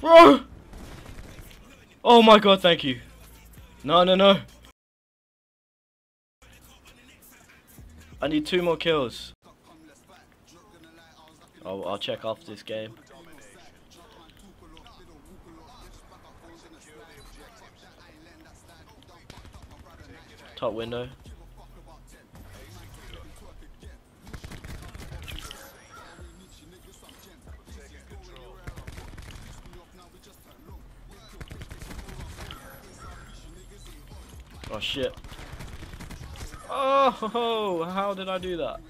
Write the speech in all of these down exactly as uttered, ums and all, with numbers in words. Bro! Oh my god, thank you. No, no, no. I need two more kills. I'll, I'll check after this game. Top window. Oh shit. Oh, ho, ho. How did I do that?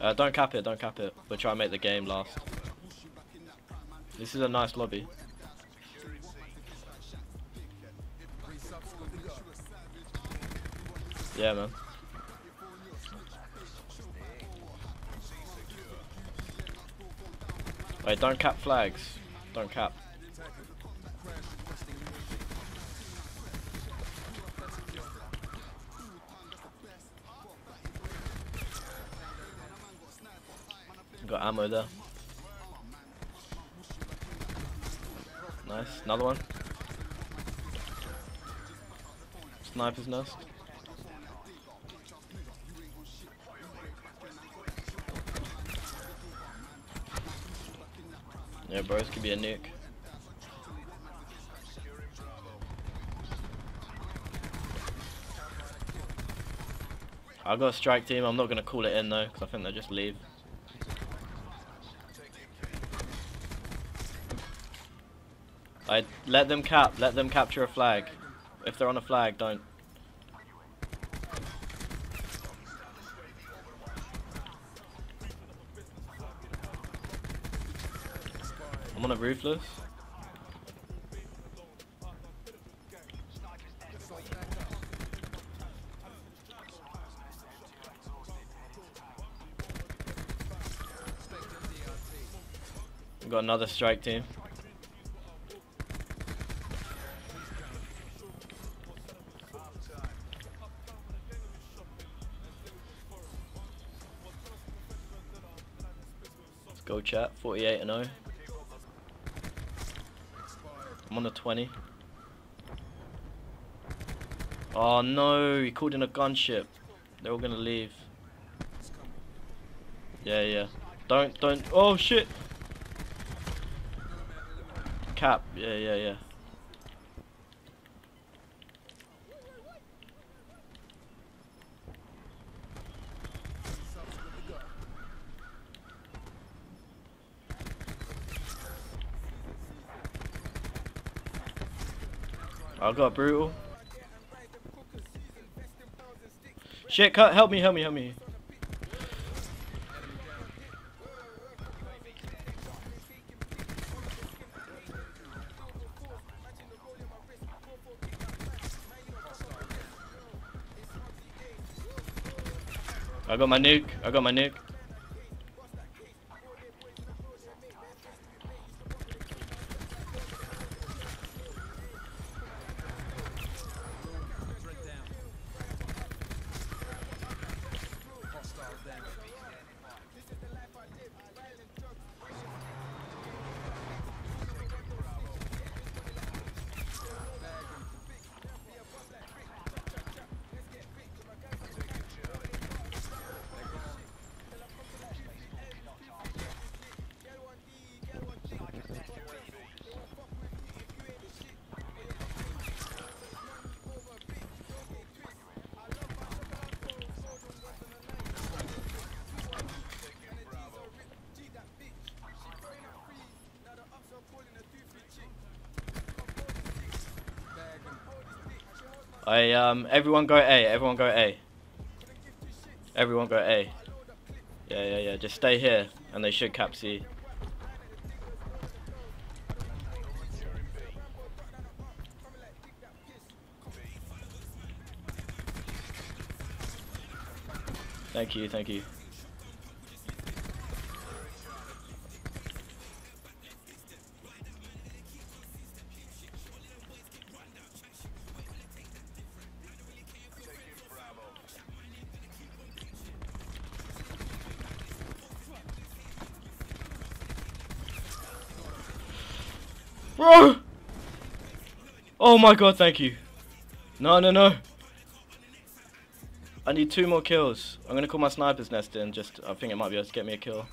Uh, don't cap it, don't cap it. We'll try and make the game last. This is a nice lobby. Yeah, man. Wait, don't cap flags. Don't cap. Got ammo there. Nice, another one. Sniper's nest. Yeah, bro, this could be a nuke. I've got a strike team. I'm not going to call it in though, because I think they'll just leave. I let them cap, let them capture a flag. If they're on a flag, don't. I'm on a roofless. We've got another strike team. Go chat, forty-eight and oh. I'm on a twenty. Oh no, he called in a gunship. They're all gonna leave. Yeah, yeah. Don't, don't. Oh shit. Cap. Yeah, yeah, yeah. I got brutal. Shit, cut, help me, help me, help me. I got my nuke, I got my nuke. I, um, everyone go A, everyone go A. Everyone go A. Yeah, yeah, yeah, just stay here, and they should cap C. Thank you, thank you. Bro! Oh my god, thank you. No, no, no. I need two more kills. I'm gonna call my sniper's nest in, just, I think it might be able to get me a kill.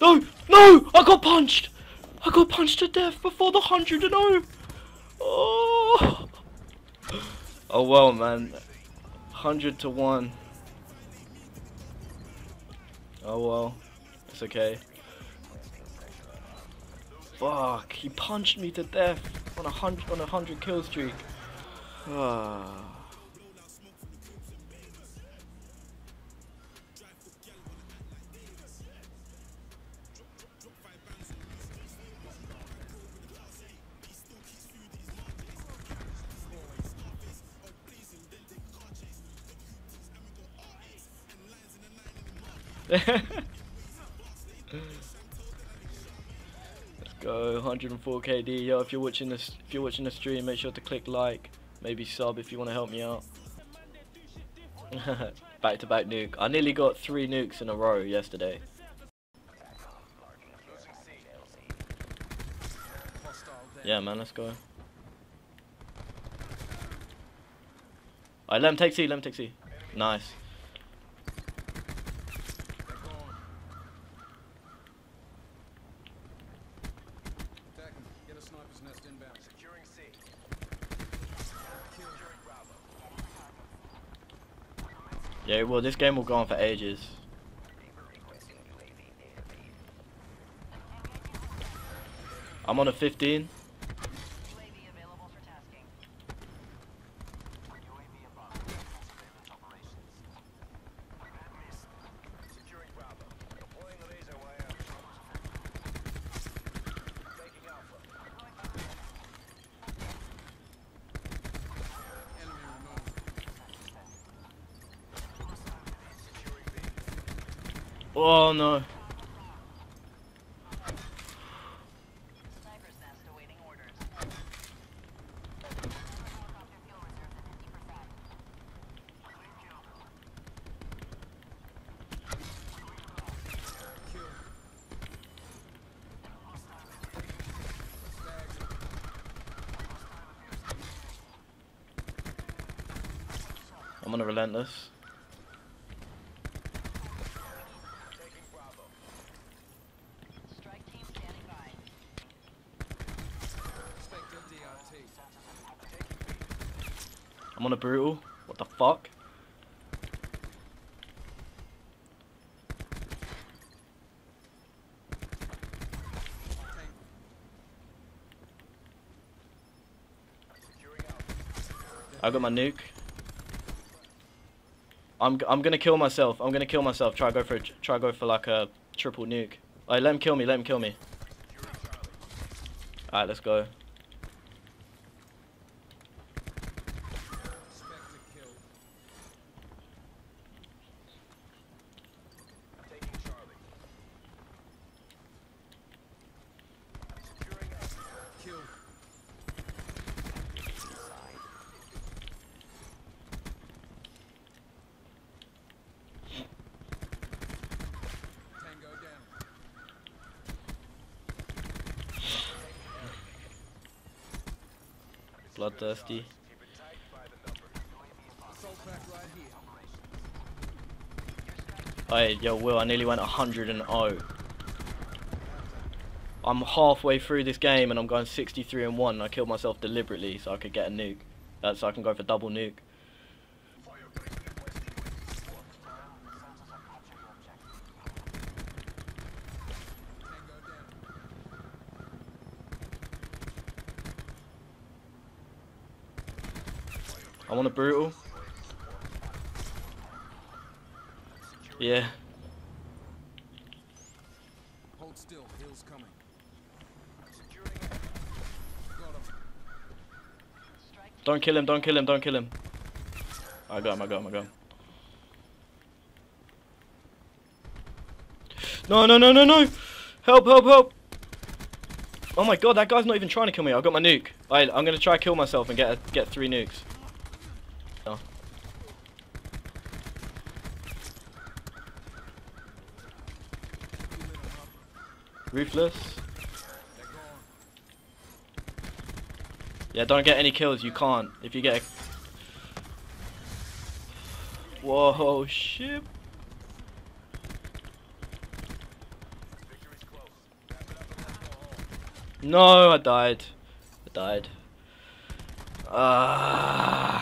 No! No! I got punched! I got punched to death before the hundred and oh! Oh! Oh well, man. Hundred to one. Oh well. It's okay. Fuck, he punched me to death on a hundred on a hundred kill streak. Ah. Let's go, one hundred four K D. Yo, if you're watching this, if you're watching the stream, make sure to click like, maybe sub if you want to help me out. Back to back nuke. I nearly got three nukes in a row yesterday. Yeah, man, let's go. Alright, let him take C. Let him take C. Nice. Yeah, well, this game will go on for ages. I'm on a fifteen. Oh no. I'm on a relentless. I'm on a brutal. What the fuck? I got my nuke. I'm I'm gonna kill myself. I'm gonna kill myself. Try go for try go for like a triple nuke. Alright, let him kill me. Let him kill me. Alright, let's go. Bloodthirsty. Hey, yo, Will, I nearly went one hundred and oh. I'm halfway through this game and I'm going sixty-three and one. I killed myself deliberately so I could get a nuke. That's so I can go for double nuke. I want a brutal. Yeah. Hold still, heels coming. Don't kill him, don't kill him, don't kill him. I got him, I got him, I got him. No, no, no, no, no! Help, help, help! Oh my god, that guy's not even trying to kill me. I got my nuke. Alright, I'm gonna try to kill myself and get a, get three nukes. No. Ruthless. Yeah, don't get any kills. You can't. If you get a... Whoa, shit. No, I died. I died. Ah. Uh...